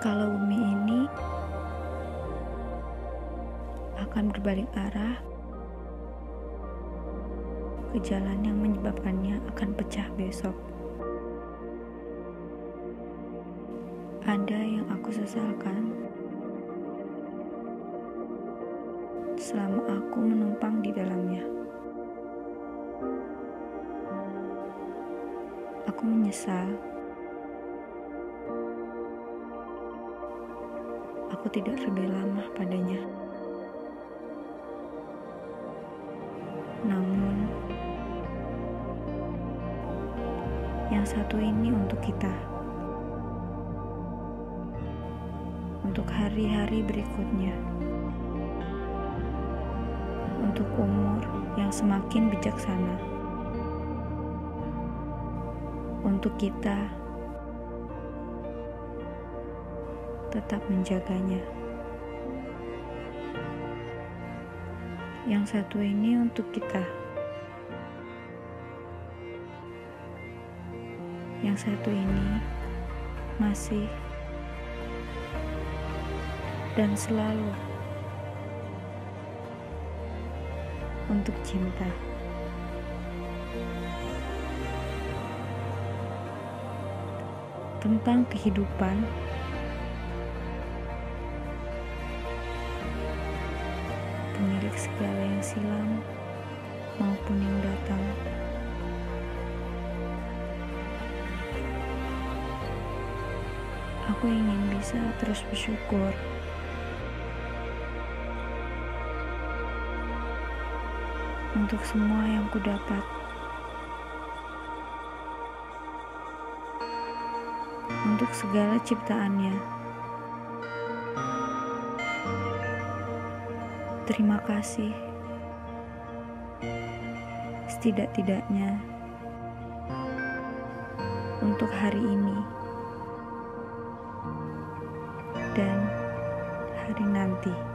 kalau bumi ini akan berbalik arah ke jalan yang menyebabkannya akan pecah besok. Ada yang aku sesalkan selama aku menumpang di dalamnya. Aku menyesal. Aku tidak lebih lama padanya. Namun, yang satu ini untuk kita. Untuk hari-hari berikutnya. Untuk umur yang semakin bijaksana. Untuk kita tetap menjaganya. Yang satu ini untuk kita. Yang satu ini masih dan selalu untuk cinta. Tentang kehidupan milik segala yang silam maupun yang datang. Aku ingin bisa terus bersyukur untuk semua yang kudapat, untuk segala ciptaannya. Terima kasih, setidak-tidaknya untuk hari ini dan hari nanti.